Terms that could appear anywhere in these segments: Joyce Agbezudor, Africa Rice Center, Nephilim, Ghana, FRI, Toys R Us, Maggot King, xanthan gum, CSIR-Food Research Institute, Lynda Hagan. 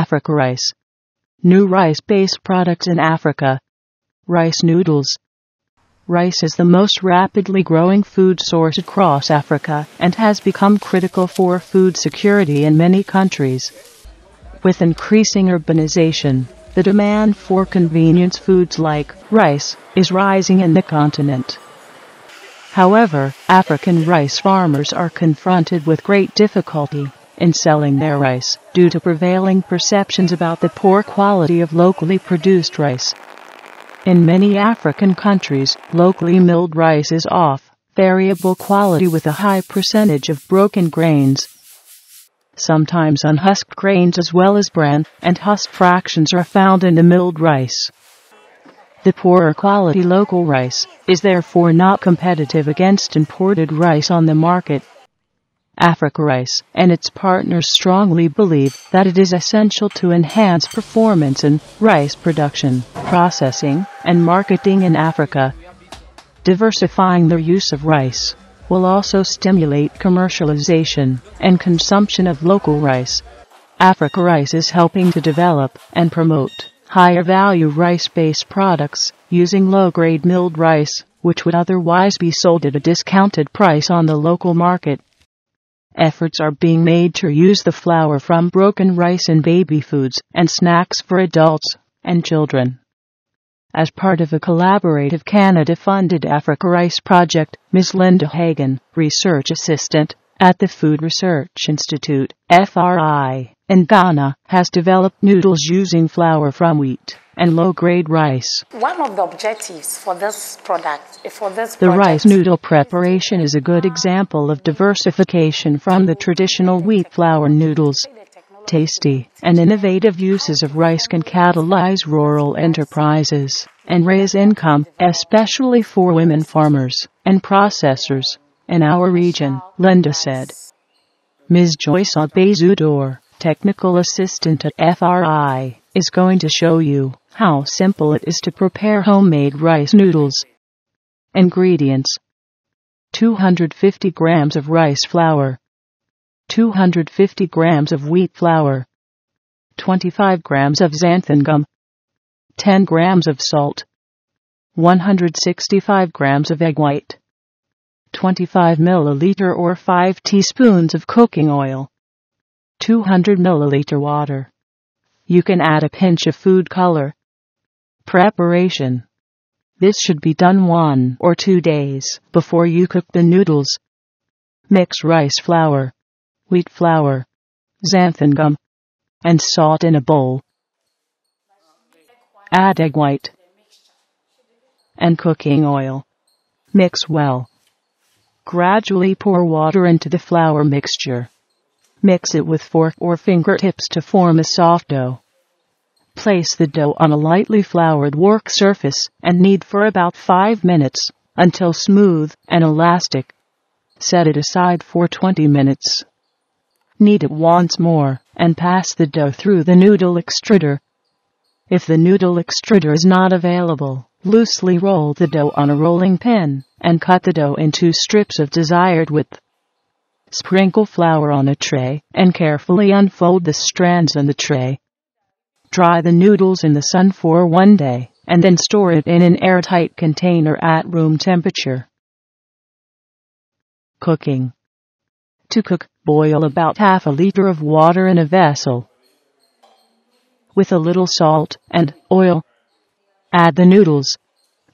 Africa rice. New rice-based products in Africa. Rice noodles. Rice is the most rapidly growing food source across Africa and has become critical for food security in many countries. With increasing urbanization, the demand for convenience foods like rice is rising in the continent. However, African rice farmers are confronted with great difficulty in selling their rice due to prevailing perceptions about the poor quality of locally produced rice. In many African countries, locally milled rice is of variable quality with a high percentage of broken grains. Sometimes unhusked grains as well as bran and husk fractions are found in the milled rice. The poorer quality local rice is therefore not competitive against imported rice on the market. Africa Rice and its partners strongly believe that it is essential to enhance performance in rice production, processing, and marketing in Africa. Diversifying their use of rice will also stimulate commercialization and consumption of local rice. Africa Rice is helping to develop and promote higher-value rice-based products using low-grade milled rice, which would otherwise be sold at a discounted price on the local market. Efforts are being made to use the flour from broken rice in baby foods and snacks for adults and children. As part of a collaborative Canada-funded Africa Rice project, Ms. Lynda Hagan, research assistant at the Food Research Institute, FRI, in Ghana, has developed noodles using flour from wheat and low-grade rice. One of the objectives for this product, the rice noodle preparation is a good example of diversification from the traditional wheat flour noodles. Tasty and innovative uses of rice can catalyze rural enterprises and raise income, especially for women farmers and processors in our region, Lynda said. Ms. Joyce Agbezudor, technical assistant at FRI, is going to show you how simple it is to prepare homemade rice noodles. Ingredients: 250 grams of rice flour, 250 grams of wheat flour, 25 grams of xanthan gum, 10 grams of salt, 165 grams of egg white, 25 milliliter or 5 teaspoons of cooking oil, 200 milliliter water. You can add a pinch of food color. Preparation: this should be done 1 or 2 days before you cook the noodles. Mix rice flour, wheat flour, xanthan gum, and salt in a bowl. Add egg white and cooking oil. Mix well. Gradually pour water into the flour mixture. Mix it with fork or fingertips to form a soft dough. Place the dough on a lightly floured work surface and knead for about 5 minutes until smooth and elastic. Set it aside for 20 minutes. Knead it once more, and pass the dough through the noodle extruder. If the noodle extruder is not available, loosely roll the dough on a rolling pin, and cut the dough into strips of desired width. Sprinkle flour on a tray, and carefully unfold the strands on the tray. Dry the noodles in the sun for 1 day, and then store it in an airtight container at room temperature. Cooking. To cook, boil about half a liter of water in a vessel with a little salt and oil. Add the noodles.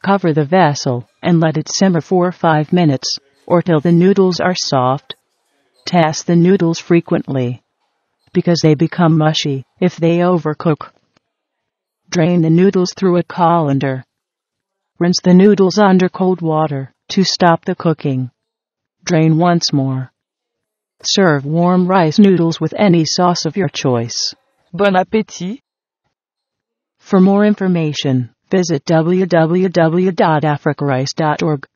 Cover the vessel and let it simmer for 5 minutes or till the noodles are soft. Test the noodles frequently because they become mushy if they overcook. Drain the noodles through a colander. Rinse the noodles under cold water to stop the cooking. Drain once more. Serve warm rice noodles with any sauce of your choice. Bon appétit! For more information, visit www.africarice.org.